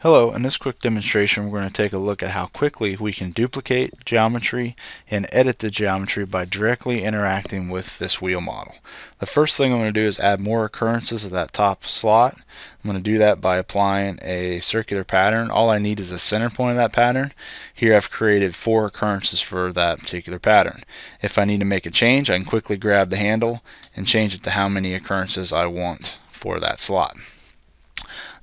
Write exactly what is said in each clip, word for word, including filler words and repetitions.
Hello, in this quick demonstration we're going to take a look at how quickly we can duplicate geometry and edit the geometry by directly interacting with this wheel model. The first thing I'm going to do is add more occurrences to that top slot. I'm going to do that by applying a circular pattern. All I need is a center point of that pattern. Here I've created four occurrences for that particular pattern. If I need to make a change, I can quickly grab the handle and change it to how many occurrences I want for that slot.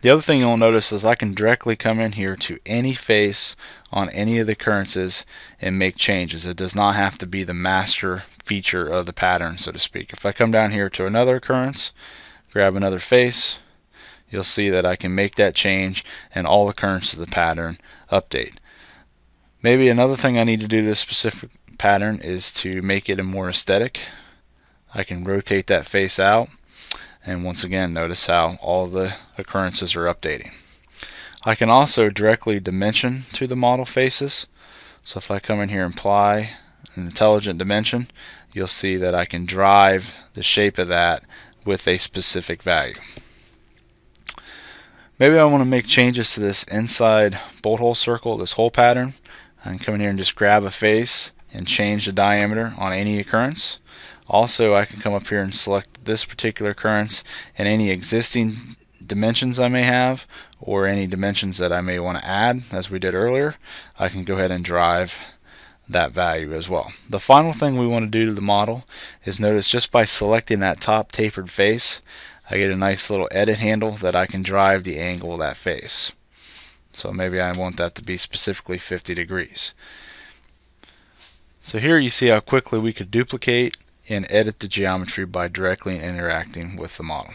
The other thing you'll notice is I can directly come in here to any face on any of the occurrences and make changes. It does not have to be the master feature of the pattern, so to speak. If I come down here to another occurrence, grab another face, you'll see that I can make that change and all occurrences of the pattern update. Maybe another thing I need to do to this specific pattern is to make it a more aesthetic. I can rotate that face out. And once again, notice how all the occurrences are updating. I can also directly dimension to the model faces. So if I come in here and apply an intelligent dimension, you'll see that I can drive the shape of that with a specific value. Maybe I want to make changes to this inside bolt hole circle, this whole pattern. I can come in here and just grab a face and change the diameter on any occurrence. Also, I can come up here and select this particular occurrence and any existing dimensions I may have or any dimensions that I may want to add, as we did earlier. I can go ahead and drive that value as well. The final thing we want to do to the model is notice just by selecting that top tapered face, I get a nice little edit handle that I can drive the angle of that face. So maybe I want that to be specifically fifty degrees. So here you see how quickly we could duplicate and edit the geometry by directly interacting with the model.